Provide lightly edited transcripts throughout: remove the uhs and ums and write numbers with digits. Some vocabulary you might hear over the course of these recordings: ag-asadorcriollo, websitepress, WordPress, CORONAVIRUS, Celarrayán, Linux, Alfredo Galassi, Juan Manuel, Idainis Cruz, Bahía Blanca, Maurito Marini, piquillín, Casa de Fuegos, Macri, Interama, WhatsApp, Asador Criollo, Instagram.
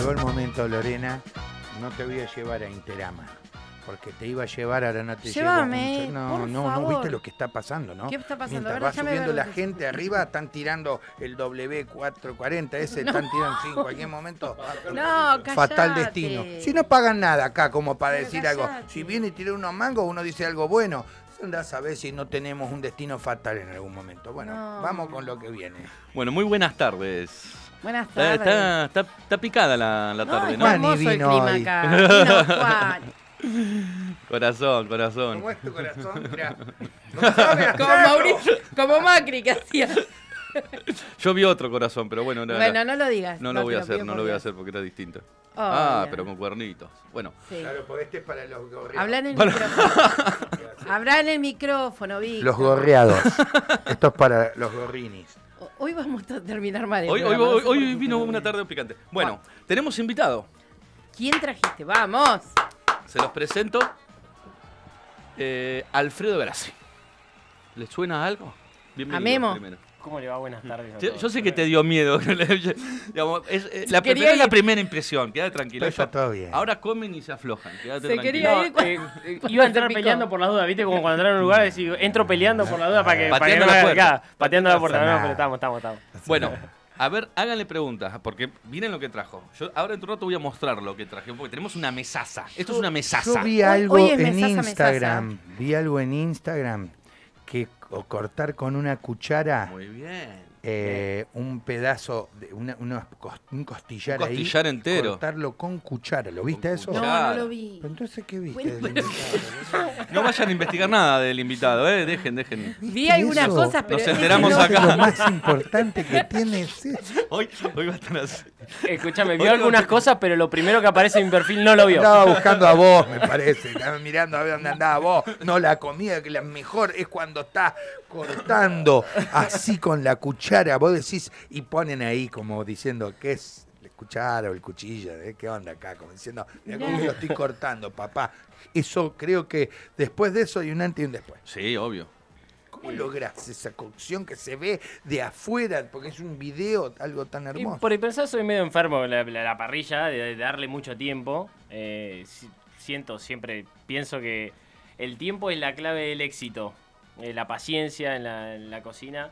Llegó el momento, Lorena, no te voy a llevar a Interama, porque te iba a llevar, ahora no te llévame, llevo. No, por no, favor. No viste lo que está pasando, ¿no? ¿Qué está pasando? Mientras va subiendo la gente arriba, están tirando el W440, ese no. Están tirando 5, en cualquier momento. No, fatal destino. Si no pagan nada acá, como para pero decir callate. Algo. Si viene y tira unos mangos, uno dice algo bueno. Andás a ver si no tenemos un destino fatal en algún momento. Bueno, no. Vamos con lo que viene. Bueno, muy buenas tardes. Buenas tardes. Está picada la tarde, ¿no? Hermoso el clima acá. Corazón. ¿Cómo es tu corazón? Mirá. Como Macri que hacía. Yo vi otro corazón, pero bueno. Bueno, no lo digas. No lo voy a hacer, no lo voy a hacer porque era distinto. Oh, pero con cuernitos. Bueno. Sí. Claro, porque este es para los gorreados. Habla en el micrófono. Habla en el micrófono, Vic. Los gorreados. Esto es para los gorrinis. Hoy vamos a terminar mal. Hoy vino una tarde picante. Bueno, tenemos invitado. ¿Quién trajiste? ¡Vamos! Se los presento. Alfredo Galassi. ¿Le suena algo? Bienvenido. Amemos. Primero. ¿Cómo le va? Buenas tardes. Yo sé que te dio miedo. Digamos, la primera impresión, quédate tranquilo. Está todo bien. Ahora comen y se aflojan. Quédate tranquilo. Quería ir iba a entrar peleando por las dudas, ¿viste? Como cuando entraron a un lugar, decís, entro peleando por las dudas pateando la puerta. No, pero estamos. Bueno, a ver, háganle preguntas, porque miren lo que trajo. Yo ahora en tu rato voy a mostrar lo que traje, porque tenemos una mesaza. Esto es una mesaza. Yo vi algo en Instagram. Vi algo en Instagram que cortar con una cuchara. Muy bien. Un pedazo, de un costillar ahí. Un costillar entero. Cortarlo con cuchara. ¿Lo viste eso? No, no lo vi. ¿Pero entonces qué viste? Bueno, no vayan a investigar nada del invitado, ¿eh? Dejen. Vi algunas cosas, pero nos enteramos acá. Lo más importante que tiene es eso. Hoy va a estar así. Escúchame, vi algunas cosas, pero lo primero que aparece en mi perfil no lo vio. Estaba buscando a vos, me parece. Estaba mirando a ver dónde andaba vos. No, la comida, que la mejor es cuando estás cortando así con la cuchara. Vos decís, y ponen ahí como diciendo, ¿qué es la cuchara o el cuchillo? ¿Qué onda acá? Como diciendo, mira cómo lo estoy cortando, papá. Eso creo que después de eso hay un antes y un después. Sí, obvio. ¿Cómo lográs esa cocción que se ve de afuera? Porque es un video, algo tan hermoso. Y por pensar, soy medio enfermo la parrilla, de darle mucho tiempo. Siempre pienso que el tiempo es la clave del éxito. La paciencia en la cocina.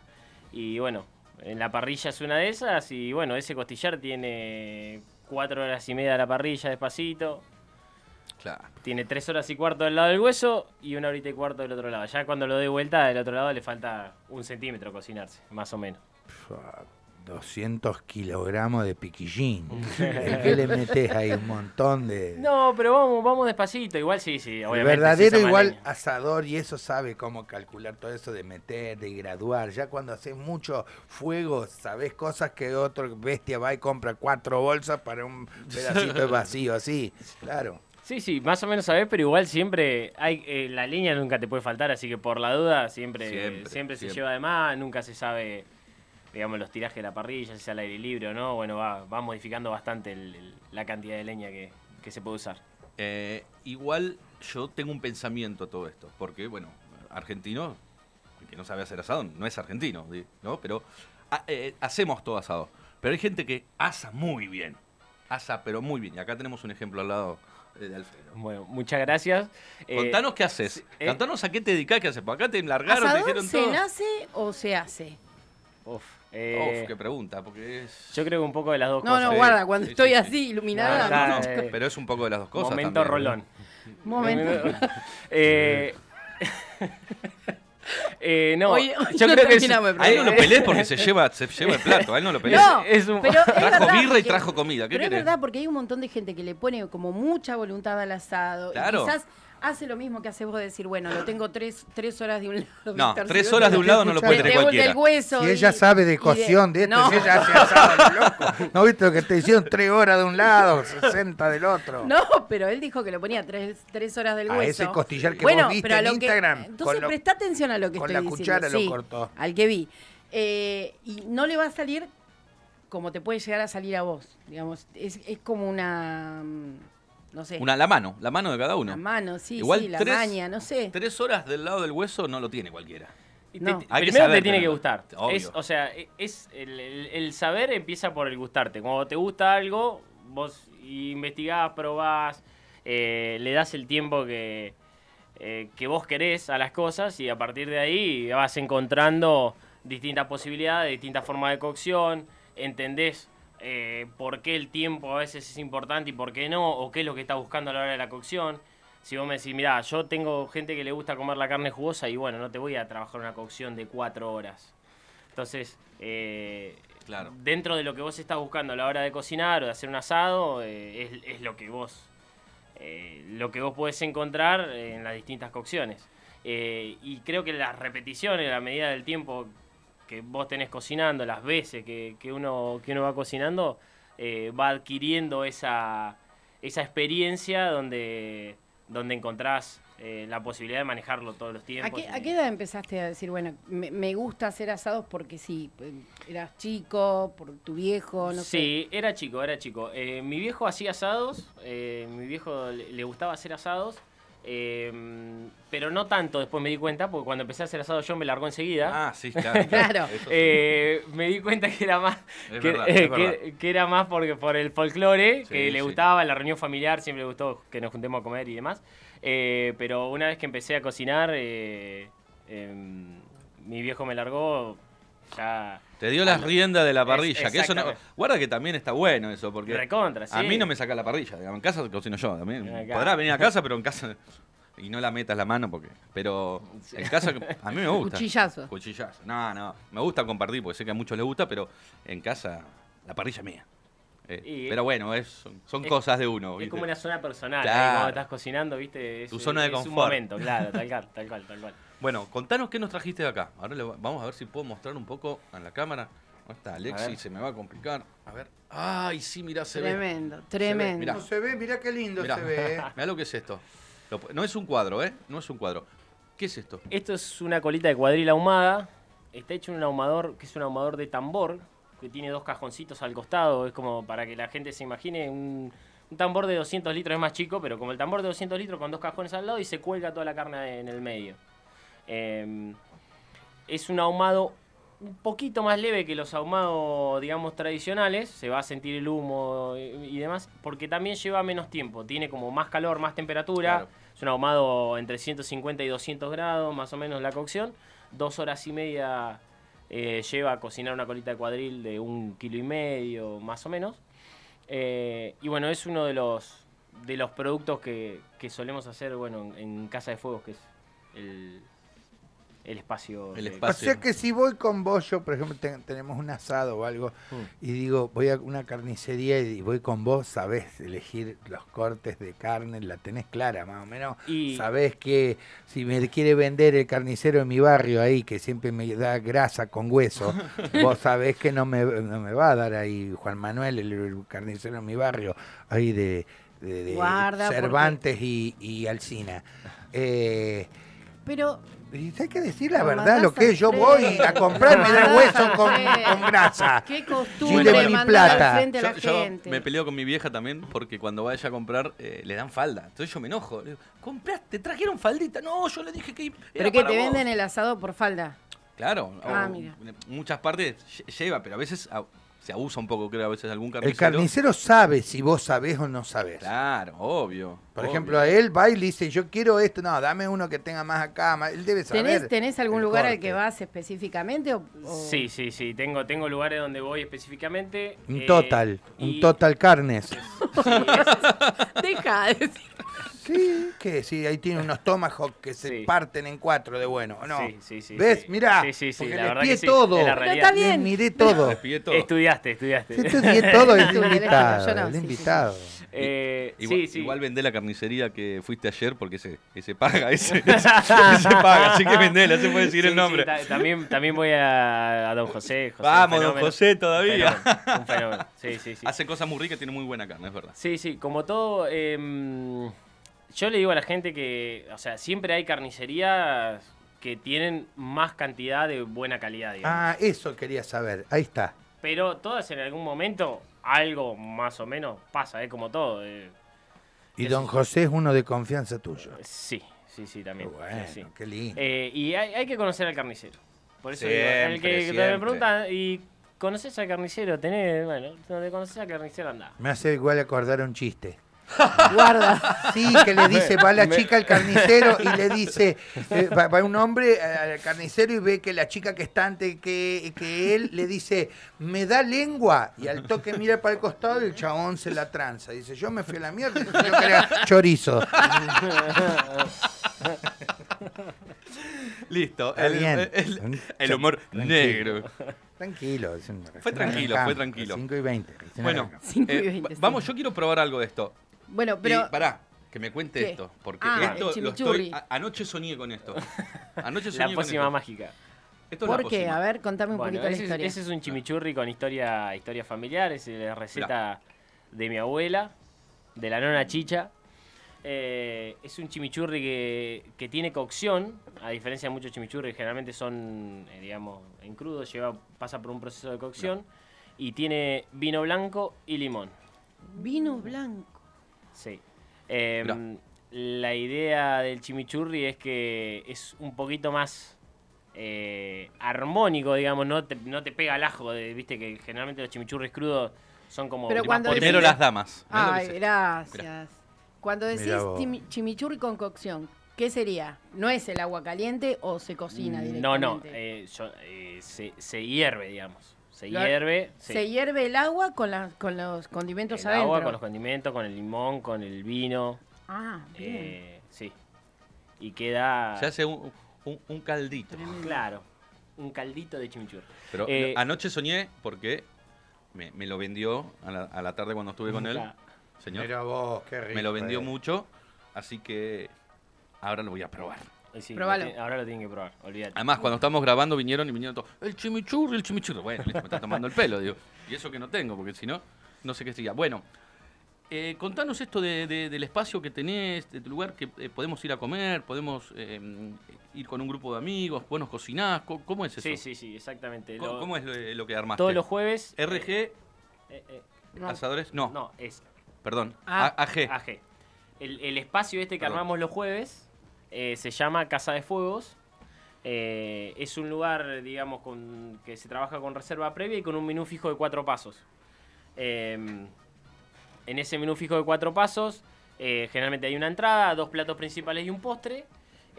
Y bueno, en la parrilla es una de esas. Y bueno, ese costillar tiene 4 horas y media de la parrilla despacito. Claro. Tiene 3 horas y cuarto del lado del hueso y 1 horita y cuarto del otro lado. Ya cuando lo doy vuelta del otro lado le falta 1 centímetro cocinarse, más o menos. 200 kilogramos de piquillín. ¿Qué le metés ahí? Un montón de... No, pero vamos despacito. Igual sí, obviamente. El verdadero igual asador y eso sabe cómo calcular todo eso de meter, de graduar. Ya cuando haces mucho fuego, sabés cosas que otro bestia va y compra 4 bolsas para un pedacito vacío así. Claro. Sí, más o menos sabés, pero igual siempre hay la línea nunca te puede faltar. Así que por la duda siempre se lleva de más. Nunca se sabe... digamos, los tirajes de la parrilla, si sea al aire libre o no, bueno, va modificando bastante la cantidad de leña que se puede usar. Igual yo tengo un pensamiento a todo esto, porque, bueno, argentino, que no sabe hacer asado, no es argentino, ¿no? Pero hacemos todo asado. Pero hay gente que asa muy bien, y acá tenemos un ejemplo al lado de Alfredo. Bueno, muchas gracias. Contanos qué haces, contanos a qué te dedicás, qué haces, porque acá te largaron, te dijeron todo. ¿Se nace o se hace? Uf, qué pregunta, porque es... Yo creo que un poco de las dos cosas. No, guarda, cuando estoy así, iluminada... No, pero es un poco de las dos cosas. Momento también. Rolón. No, oye, yo creo que es, a él no lo pelees porque se lleva el plato, a él no lo pelees. No, trajo birra y trajo comida, ¿qué querés? Pero es verdad, porque hay un montón de gente que le pone como mucha voluntad al asado. Claro. Y quizás hace lo mismo que hace vos, decir, bueno, lo tengo 3 horas de un lado. No, 3 horas de un lado no lo puede tener cualquiera. Si ella sabe de cocción de esto, no. Si ella hace asado, loco. ¿No viste lo que te hicieron? 3 horas de un lado, 60 del otro. No, pero él dijo que lo ponía 3 horas del hueso. A ese costillar que vos viste en Instagram. Entonces presta atención a lo que estoy diciendo. Con la cuchara lo cortó. Al que vi. Y no le va a salir como te puede llegar a salir a vos. Digamos, es como una... No sé. La mano de cada uno. La mano, sí, igual sí, la maña, no sé. 3 horas del lado del hueso no lo tiene cualquiera. No. Primero te tiene que gustar. Obvio. O sea, el saber empieza por el gustarte. Cuando te gusta algo, vos investigás, probás, le das el tiempo que vos querés a las cosas y a partir de ahí vas encontrando distintas posibilidades, distintas formas de cocción, entendés por qué el tiempo a veces es importante y por qué no, o qué es lo que está buscando a la hora de la cocción. Si vos me decís, mirá, yo tengo gente que le gusta comer la carne jugosa y bueno, no te voy a trabajar una cocción de 4 horas. Entonces, claro, dentro de lo que vos estás buscando a la hora de cocinar o de hacer un asado, es lo que vos podés encontrar en las distintas cocciones. Y creo que las repeticiones, la medida del tiempo que vos tenés cocinando, las veces que uno va cocinando, va adquiriendo esa experiencia donde encontrás la posibilidad de manejarlo todos los tiempos. ¿A qué edad empezaste a decir, bueno, me gusta hacer asados porque sí? ¿Eras chico, por tu viejo? No sé. Sí, era chico. Mi viejo hacía asados, mi viejo le gustaba hacer asados. Pero no tanto, después me di cuenta, porque cuando empecé a hacer asado yo me largó enseguida. Ah, sí, claro. Claro. Me di cuenta que era más porque por el folclore, sí, que le gustaba, la reunión familiar, siempre le gustó que nos juntemos a comer y demás. Pero una vez que empecé a cocinar, mi viejo me largó. Ya, te dio las riendas de la parrilla, que eso no, guarda que también está bueno eso, porque recontra, sí. A mí no me saca la parrilla, digamos, en casa cocino yo también. Acá. Podrá venir a casa, pero en casa y no la metas la mano porque, pero en casa a mí me gusta. Cuchillazo. No, me gusta compartir porque sé que a muchos les gusta, pero en casa la parrilla es mía. Pero bueno, son cosas de uno, ¿viste? Es como una zona personal, claro. Cuando estás cocinando, ¿viste? Tu zona de confort. Un momento, claro, tal cual. Bueno, contanos qué nos trajiste de acá. Ahora vamos a ver si puedo mostrar un poco a la cámara. Ahí está Alexis, se me va a complicar. A ver. Ay, sí, mirá, se ve. Tremendo. Mirá. No se ve, mirá qué lindo se ve. Mirá lo que es esto. No es un cuadro, ¿eh? No es un cuadro. ¿Qué es esto? Esto es una colita de cuadril ahumada. Está hecho en un ahumador, que es un ahumador de tambor, que tiene 2 cajoncitos al costado. Es como para que la gente se imagine un tambor de 200 litros, es más chico, pero como el tambor de 200 litros con 2 cajones al lado y se cuelga toda la carne en el medio. Es un ahumado un poquito más leve que los ahumados, digamos, tradicionales. Se va a sentir el humo y demás, porque también lleva menos tiempo. Tiene como más calor, más temperatura. Claro. Es un ahumado entre 150 y 200 grados, más o menos, la cocción. 2 horas y media... lleva a cocinar una colita de cuadril de 1,5 kg, más o menos. Y bueno, es uno de los productos que solemos hacer, bueno, en Casa de Fuegos, que es el espacio. O sea que si voy con vos, yo, por ejemplo, tenemos un asado o algo, y digo, voy a una carnicería y voy con vos, sabés elegir los cortes de carne, la tenés clara, más o menos. Y sabés que si me quiere vender el carnicero de mi barrio ahí, que siempre me da grasa con hueso, vos sabés que no me va a dar ahí Juan Manuel, el carnicero de mi barrio, ahí de Cervantes y Alsina. Pero hay que decir la verdad, lo que es. Yo voy a comprarme de hueso con grasa. Qué costumbre, bueno, mi plata. Frente a la gente. Yo me peleo con mi vieja también porque cuando va ella a comprar le dan falda. Entonces yo me enojo. Le digo, ¿compraste? ¿Trajeron faldita? No, yo le dije que... ¿Pero que te venden el asado por falda? Claro. Ah, mira. Muchas partes lleva, pero a veces... Se abusa un poco, creo, a veces algún carnicero. El carnicero sabe si vos sabés o no sabés. Claro, obvio. Por ejemplo, a él va y le dice, yo quiero esto. No, dame uno que tenga más acá. Más. Él debe saber. ¿Tenés algún lugar al que vas específicamente? Sí. Tengo lugares donde voy específicamente. Un total carnes. Sí, deja de decir. Sí, que sí, ahí tiene unos tomahawk que se parten en 4 de bueno, ¿no? Sí. ¿Ves? Mirá, porque la verdad que todo. Pero está bien. Miré todo. Estudiaste. Sí, estudié todo, el invitado. Igual vendé la carnicería que fuiste ayer porque ese paga, ese paga, así que vendela, se puede decir el nombre. Sí, también voy a don José. Vamos, don José todavía. Un fenómeno. Sí. Hace cosas muy ricas, tiene muy buena carne, es verdad. Sí, como todo... Yo le digo a la gente que, o sea, siempre hay carnicerías que tienen más cantidad de buena calidad, digamos. Ah, eso quería saber. Ahí está. Pero todas en algún momento algo más o menos pasa, como todo. Y don José es uno de confianza tuyo. Sí, también. Bueno, sí. Qué lindo. Y hay que conocer al carnicero. Por eso digo, el que me pregunta, ¿y conoces al carnicero, tenés, bueno, donde conoces al carnicero andá. Me hace igual acordar un chiste. Guarda. Sí, que le dice, va la chica al carnicero y le dice, va un hombre al carnicero y ve que la chica que está antes que él le dice, me da lengua, y al toque mira para el costado y el chabón se la tranza. Dice, yo me fui a la mierda, yo quería chorizo. Listo, el humor tranquilo. Negro. Tranquilo. Fue tranquilo. 5:20. Bueno, 5:20, vamos, yo quiero probar algo de esto. Bueno, pero... Y pará, que me cuente esto. Porque esto lo estoy... Anoche soñé con esto. Anoche soñé con esto. La pócima mágica. ¿Por qué? A ver, contame un poquito la historia. Ese es un chimichurri con historia familiar. Es la receta de mi abuela, de la nona Chicha. Es un chimichurri que tiene cocción, a diferencia de muchos chimichurri, generalmente son, digamos, en crudo, pasa por un proceso de cocción, y tiene vino blanco y limón. ¿Vino blanco? Sí. La idea del chimichurri es que es un poquito más armónico, digamos, no te pega el ajo, viste que generalmente los chimichurris crudos son como... Pero cuando primero las damas. Ay, gracias. Mirá. Cuando decís chimichurri con cocción, ¿qué sería? ¿No es el agua caliente o se cocina directamente? No, se hierve, digamos. Se hierve el agua con los condimentos adentro. El agua con los condimentos, con el limón, con el vino. Ah, bien. Sí. Y queda... Se hace un caldito. Claro, un caldito de chimichurri. Pero anoche soñé porque me lo vendió a la tarde cuando estuve con él. Señor, mira vos, qué rico, me lo vendió mucho, así que ahora lo voy a probar. Sí, ahora lo tienen que probar, olvídate. Además, cuando estamos grabando vinieron todos, el chimichurri. Bueno, me está tomando el pelo, digo. Y eso que no tengo, porque si no, no sé qué sería. Bueno, contanos esto del espacio que tenés, de tu lugar, que podemos ir a comer, podemos ir con un grupo de amigos, vos nos cocinás, ¿cómo es eso? Sí, exactamente. ¿Cómo es lo que armaste? Todos los jueves. RG, no. Asadores, no es... Perdón, AG. El espacio que armamos los jueves se llama Casa de Fuegos. Es un lugar, digamos, que se trabaja con reserva previa y con un menú fijo de 4 pasos. En ese menú fijo de 4 pasos, generalmente hay una entrada, 2 platos principales y un postre.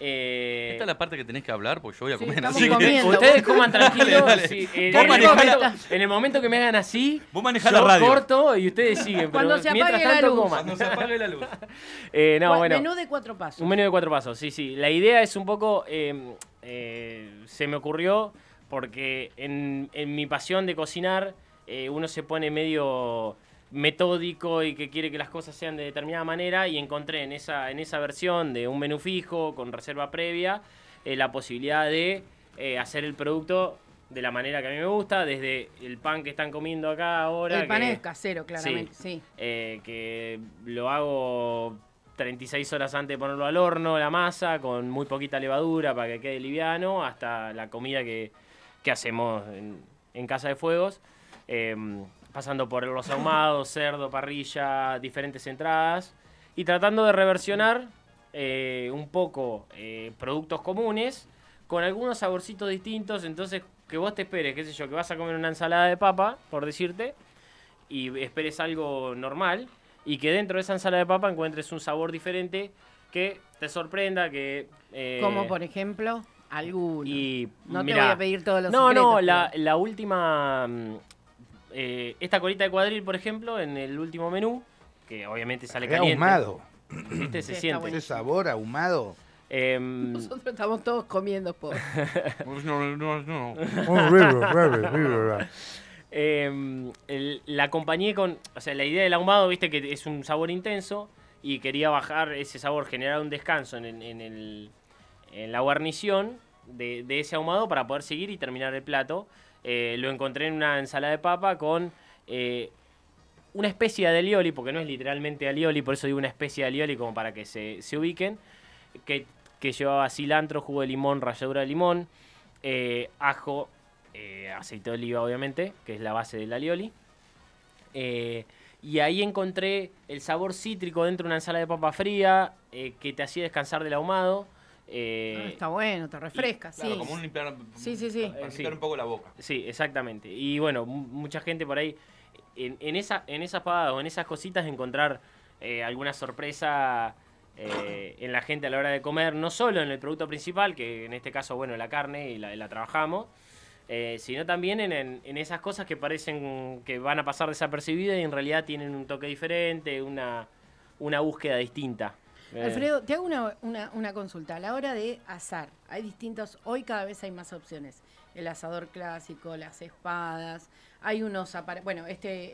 Esta es la parte que tenés que hablar, porque yo voy a comer. Así que ustedes coman tranquilos. Dale. Sí, en el momento que me hagan así, vos manejás la radio. Corto y ustedes siguen. Pero mientras tanto, coman. Cuando se apague la luz. Bueno, menú de 4 pasos. Un menú de 4 pasos, sí. La idea es un poco... se me ocurrió porque en mi pasión de cocinar, uno se pone medio metódico y que quiere que las cosas sean de determinada manera, y encontré en esa versión de un menú fijo con reserva previa la posibilidad de hacer el producto de la manera que a mí me gusta, desde el pan que están comiendo acá ahora. El pan es casero, claramente, sí. Que lo hago 36 horas antes de ponerlo al horno, la masa, con muy poquita levadura para que quede liviano, hasta la comida que hacemos en Casa de Fuegos. Pasando por los ahumados, cerdo, parrilla, diferentes entradas, y tratando de reversionar un poco productos comunes con algunos saborcitos distintos. Entonces, que vos te esperes, qué sé yo, que vas a comer una ensalada de papa, por decirte, y esperes algo normal, y que dentro de esa ensalada de papa encuentres un sabor diferente que te sorprenda, que... Como por ejemplo, alguno. Y, no mirá, te voy a pedir todos los secretos. No, pero... la última... esta colita de cuadril, por ejemplo, en el último menú, que obviamente sale caliente. Ahumado. ¿Viste? Se siente. Ese sabor ahumado. Nosotros estamos todos comiendo, por. No. La acompañé con... O sea, la idea del ahumado, viste, que es un sabor intenso, y quería bajar ese sabor, generar un descanso en la guarnición de ese ahumado para poder seguir y terminar el plato. Lo encontré en una ensalada de papa con una especie de alioli, porque no es literalmente alioli, por eso digo una especie de alioli como para que se ubiquen, que llevaba cilantro, jugo de limón, ralladura de limón, ajo, aceite de oliva obviamente, que es la base del alioli, y ahí encontré el sabor cítrico dentro de una ensalada de papa fría que te hacía descansar del ahumado. Está bueno, te refresca, sí. Claro, como un limpiar, limpiar un poco la boca. Sí, exactamente. Y bueno, mucha gente por ahí, en esas pavadas o en esas cositas, encontrar alguna sorpresa en la gente a la hora de comer, no solo en el producto principal, que en este caso, bueno, la carne, y la trabajamos, sino también en esas cosas que parecen que van a pasar desapercibidas y en realidad tienen un toque diferente, una búsqueda distinta. Alfredo, te hago una consulta. A la hora de asar, hay distintos, hoy cada vez hay más opciones. El asador clásico, las espadas, hay unos aparatos, bueno,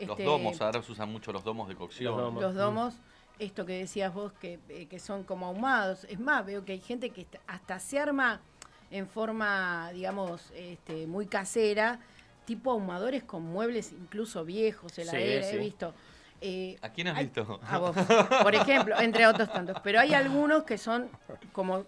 los domos, ahora se usan mucho los domos de cocción. Los domos, esto que decías vos, que son como ahumados. Es más, veo que hay gente que hasta se arma en forma, digamos, muy casera, tipo ahumadores con muebles incluso viejos, heladera, he visto. ¿A quién has visto? A vos, por ejemplo, entre otros tantos. Pero hay algunos que son como...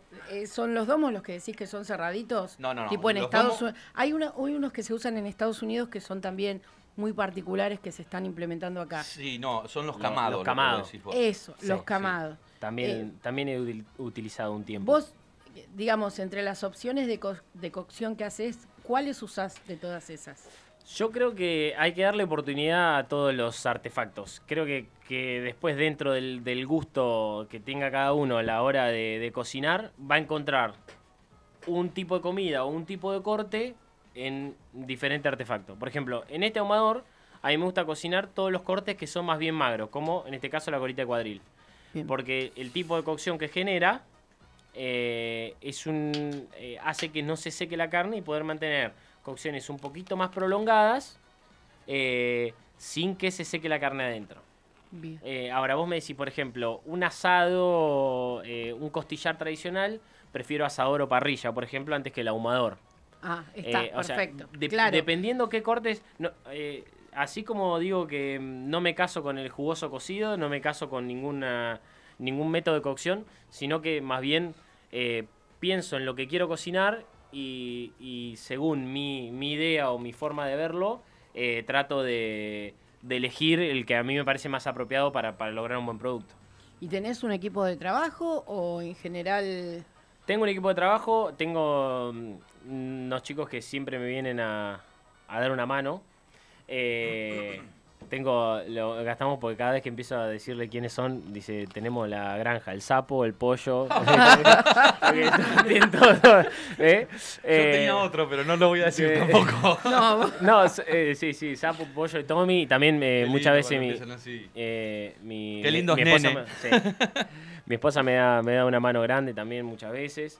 ¿son los domos los que decís que son cerraditos? No, no, no. Tipo en Estados Unidos. Hay unos que se usan en Estados Unidos que son también muy particulares, que se están implementando acá. Sí, no, son los camados. Los camados. Eso, sí, los camados. Sí. También he utilizado un tiempo. Vos, digamos, entre las opciones de cocción que haces, ¿cuáles usás de todas esas? Yo creo que hay que darle oportunidad a todos los artefactos. Creo que después, dentro del gusto que tenga cada uno a la hora de cocinar, va a encontrar un tipo de comida o un tipo de corte en diferente artefacto. Por ejemplo, en este ahumador, a mí me gusta cocinar todos los cortes que son más bien magros, como en este caso la colita de cuadril. Bien. Porque el tipo de cocción que genera hace que no se seque la carne y poder mantener cocciones un poquito más prolongadas sin que se seque la carne adentro. Bien. Ahora vos me decís, por ejemplo, un asado, un costillar tradicional, prefiero asador o parrilla, por ejemplo, antes que el ahumador. Ah, está perfecto. O sea, claro. Dependiendo qué cortes... No, así como digo que no me caso con el jugoso cocido, no me caso con ningún método de cocción, sino que más bien pienso en lo que quiero cocinar. Y según mi idea o mi forma de verlo, trato de elegir el que a mí me parece más apropiado para lograr un buen producto. ¿Y tenés un equipo de trabajo o en general...? Tengo un equipo de trabajo, tengo unos chicos que siempre me vienen a dar una mano. Lo gastamos porque cada vez que empiezo a decirle quiénes son, dice, tenemos la granja, el sapo, el pollo. Yo tenía otro, pero no lo voy a decir tampoco. Sí, sapo, pollo y Tommy. Y también muchas veces mi esposa, mi esposa me da una mano grande también muchas veces.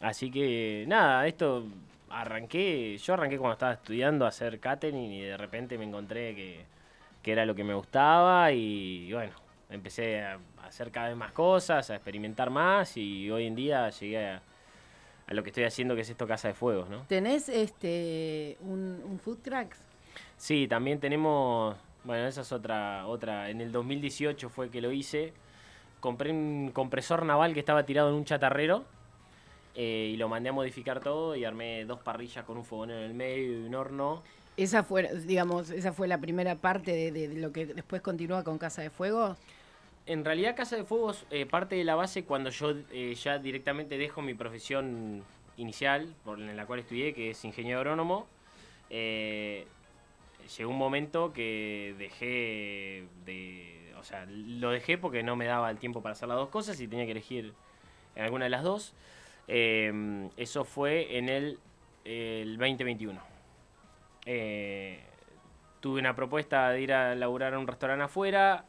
Así que nada, esto... Yo arranqué cuando estaba estudiando a hacer catering y de repente me encontré que era lo que me gustaba y bueno, empecé a hacer cada vez más cosas, a experimentar más y hoy en día llegué a lo que estoy haciendo, que es esto, Casa de Fuegos, ¿no? ¿Tenés un food truck? Sí, también tenemos, bueno, esa es otra. En el 2018 fue que lo hice. Compré un compresor naval que estaba tirado en un chatarrero. Y lo mandé a modificar todo y armé dos parrillas con un fogonero en el medio y un horno. Esa fue la primera parte de lo que después continúa con Casa de Fuegos. En realidad Casa de Fuegos parte de la base cuando yo ya directamente dejo mi profesión inicial, en la cual estudié, que es ingeniero agrónomo. Llegó un momento que lo dejé porque no me daba el tiempo para hacer las dos cosas y tenía que elegir en alguna de las dos. Eso fue en el 2021. Tuve una propuesta de ir a laburar a un restaurante afuera.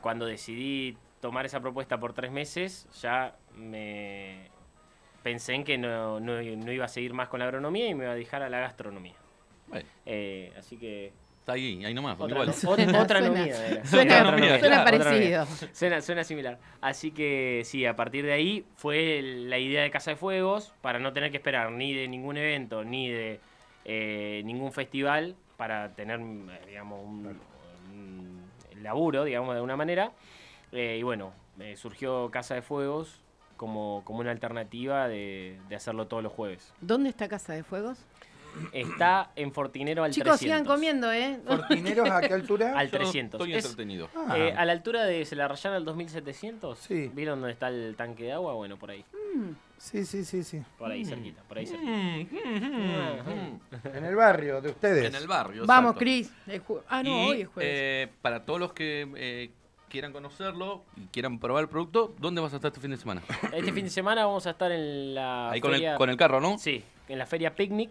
Cuando decidí tomar esa propuesta por 3 meses, ya me pensé en que no iba a seguir más con la agronomía y me iba a dejar a la gastronomía. Bueno. Así que... Está ahí nomás. Otra parecido. Suena similar. Así que sí, a partir de ahí fue la idea de Casa de Fuegos para no tener que esperar ni de ningún evento, ni de ningún festival para tener, digamos, un laburo, digamos, de alguna manera. Y bueno, surgió Casa de Fuegos como una alternativa de hacerlo todos los jueves. ¿Dónde está Casa de Fuegos? Está en Fortinero al 300. Chicos, sigan comiendo, ¿eh? ¿Fortineros a qué altura? Al 300. Estoy entretenido. A la altura de Celarrayán al 2700. Sí. ¿Vieron dónde está el tanque de agua? Bueno, por ahí. Sí, sí, sí, sí. Por ahí cerquita, por ahí cerquita. En el barrio de ustedes. En el barrio. Vamos, Cris. Ah, no, hoy es jueves. Para todos los que... quieran conocerlo y quieran probar el producto, ¿dónde vas a estar este fin de semana? Este fin de semana vamos a estar en la ahí feria... con el carro, ¿no? Sí, en la feria Picnic.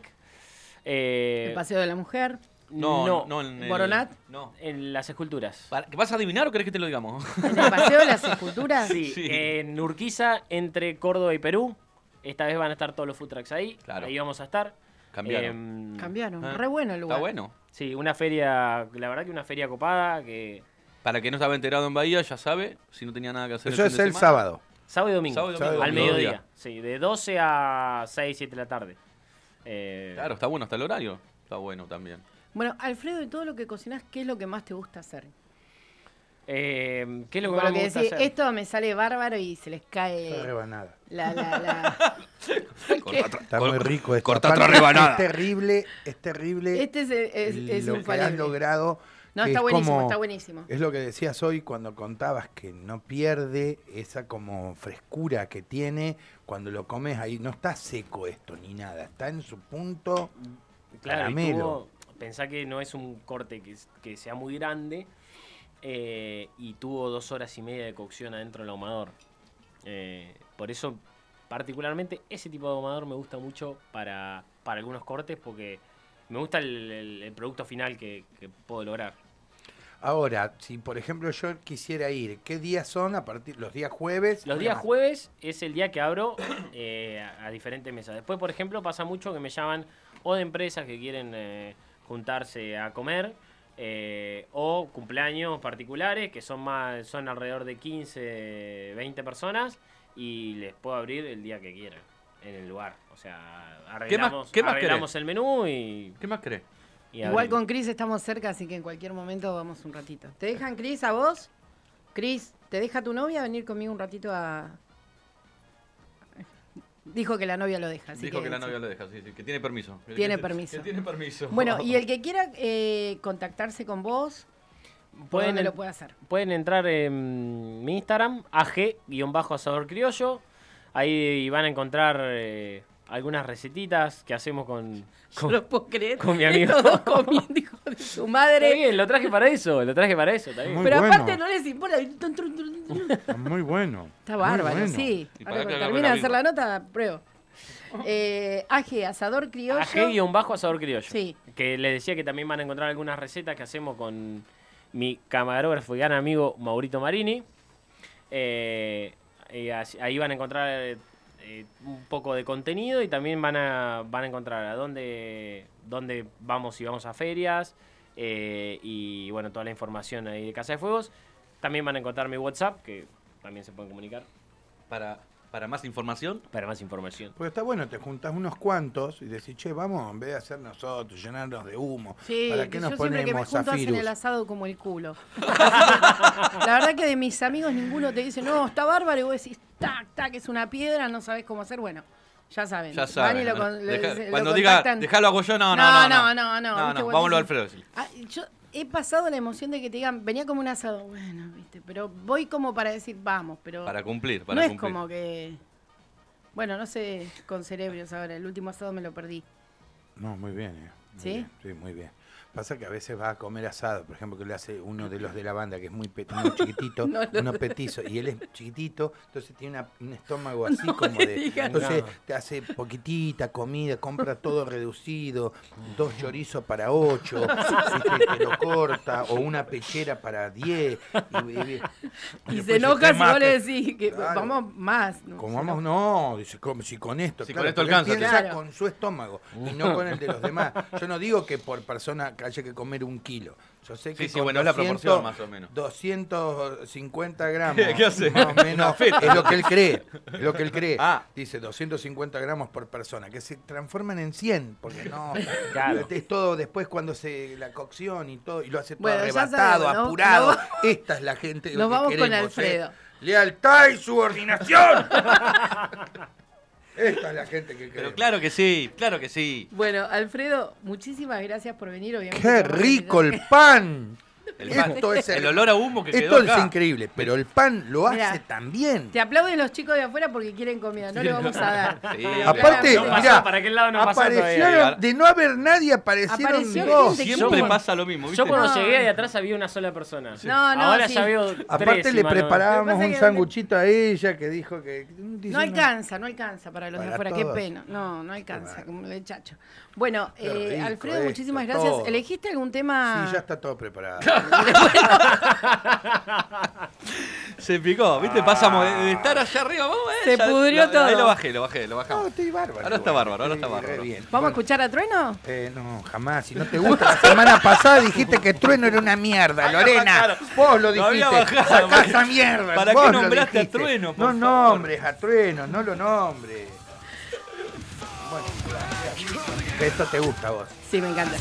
¿El Paseo de la Mujer? No, no, no en Boronat. No. En las esculturas. ¿Vas a adivinar o querés que te lo digamos? ¿En el Paseo de las Esculturas? Sí, sí. En Urquiza, entre Córdoba y Perú. Esta vez van a estar todos los food trucks ahí. Claro. Ahí vamos a estar. Cambiaron. Cambiaron. Re bueno el lugar. Está bueno. Sí, una feria, la verdad que una feria copada que... Para que no estaba enterado en Bahía, ya sabe, si no tenía nada que hacer. Eso es el sábado. Sábado y domingo. Sábado y domingo. Al mediodía. Sí, de 12 a 6, 7 de la tarde. Claro, está bueno hasta el horario. Está bueno también. Bueno, Alfredo, de todo lo que cocinás, ¿qué es lo que más te gusta hacer? ¿Qué es lo que más me gusta hacer? Esto me sale bárbaro y se les cae... La rebanada. Está muy rico esto. Corta otra rebanada. Es terrible, es terrible. Este es un fallo. Lo que has logrado... No, está buenísimo, como, está buenísimo. Es lo que decías hoy cuando contabas que no pierde esa como frescura que tiene cuando lo comes ahí. No está seco esto ni nada, está en su punto caramelo. Claro, pensá que no es un corte que sea muy grande y tuvo 2 horas y media de cocción adentro del ahumador. Por eso, particularmente, ese tipo de ahumador me gusta mucho para algunos cortes porque... Me gusta el producto final que puedo lograr. Ahora, si por ejemplo yo quisiera ir, ¿qué días son a partir los días jueves? Los días jueves es el día que abro a diferentes mesas. Después, por ejemplo, pasa mucho que me llaman o de empresas que quieren juntarse a comer o cumpleaños particulares que son alrededor de 15, 20 personas y les puedo abrir el día que quieran. En el lugar, o sea, arreglamos, arreglamos el menú y... ¿Qué más crees? Igual con Cris estamos cerca, así que en cualquier momento vamos un ratito. ¿Te dejan, Cris, a vos? Cris, ¿te deja tu novia venir conmigo un ratito a...? Dijo que la novia lo deja. Así dijo que la novia lo deja, sí, sí, que tiene permiso. Tiene permiso. Que tiene permiso. Bueno, y el que quiera contactarse con vos... ¿Dónde lo puede hacer? Pueden entrar en mi Instagram, ag-asadorcriollo. Ahí van a encontrar algunas recetitas que hacemos con, no puedo creer, con mi amigo. Dijo de su madre. Está bien, lo traje para eso, está bien. Pero bueno, aparte no les importa. Está muy bueno. Está bárbaro, bueno. Sí. Ahora cuando termina de hacer la nota, pruebo. AG, Asador Criollo. AG-Asador Criollo. Sí. Que les decía que también van a encontrar algunas recetas que hacemos con mi camarógrafo y gran amigo Maurito Marini. Ahí van a encontrar un poco de contenido y también van a encontrar a dónde vamos, si vamos a ferias y bueno, toda la información ahí de Casa de Fuegos. También van a encontrar mi WhatsApp, que también se pueden comunicar. ¿Para más información? Para más información. Porque está bueno, te juntás unos cuantos y decís, che, vamos, en vez de hacer nosotros, llenarnos de humo. Sí, ¿para qué nos ponemos que me junto hacen el asado como el culo? La verdad que de mis amigos ninguno te dice, no, está bárbaro, y vos decís, tac, tac, es una piedra, no sabés cómo hacer. Bueno, ya saben. Ya saben. Cuando diga, dejalo hago yo, no, vámonos a Alfredo. Yo he pasado la emoción de que te digan, venía como un asado, bueno, viste, pero voy como para decir, vamos, pero... Para cumplir, para cumplir. No es como que... Bueno, no sé, con cerebros ahora, el último asado me lo perdí. No, muy bien, muy ¿sí? Bien, sí, muy bien. Pasa que a veces va a comer asado, por ejemplo, que le hace uno de los de la banda, que es muy chiquitito, no, uno petizo, y él es chiquitito, entonces tiene un estómago así no como de... Digan. Entonces te hace poquitita comida, compra todo reducido, 2 chorizos para 8, te lo corta, o una pechera para 10. Y se enoja si no le decís que claro, vamos más. No, como vamos, no, dice, como, si con esto, si claro, con esto alcanza, claro, con su estómago, y no con el de los demás. Yo no digo que por persona... haya que comer 1 kilo. Yo sé que sí, sí, bueno, 200, es la proporción más o menos. 250 gramos. ¿Qué hace? Más o menos. Es lo que él cree. Es lo que él cree. Ah. Dice 250 gramos por persona, que se transforman en 100, porque no. Claro. Es todo después cuando se la cocción y todo, y lo hace todo bueno, arrebatado, sabemos, ¿no? Apurado. No, esta es la gente. Nos vamos queremos, con Alfredo. Lealtad y subordinación. Esta es la gente que queremos. Pero claro que sí, claro que sí. Bueno, Alfredo, muchísimas gracias por venir. Obviamente, ¡qué rico el pan! El pan. Esto es el olor a humo que quedó acá. Es increíble, pero el pan lo hace también. Te aplauden los chicos de afuera porque quieren comida, no le vamos a dar. Sí, aparte, no mirá, para aquel lado no aparecieron, de no haber nadie, aparecieron dos. Siempre pasa lo mismo, ¿viste? Yo cuando llegué de atrás había una sola persona. Sí. No, no, ahora ya veo tres. Aparte le preparábamos un sanguchito a ella que dijo que... No alcanza, no alcanza para los de afuera, qué pena. No, no alcanza, como el chacho. Bueno, Alfredo, muchísimas gracias. ¿Elegiste algún tema? Sí, ya está todo preparado. Se picó, ¿viste? Pasamos de estar allá arriba, se pudrió todo. Ahí lo bajé. No, estoy bárbaro. Ahora está bárbaro, Bien. ¿Vamos a escuchar a Trueno? No, jamás. Si no te gusta, la semana pasada dijiste que Trueno era una mierda, Lorena. Vos lo dijiste. Sacá esa mierda. ¿Para qué nombraste a Trueno? No nombres a Trueno, no lo nombres. Bueno, esto te gusta a vos. Sí, me encanta.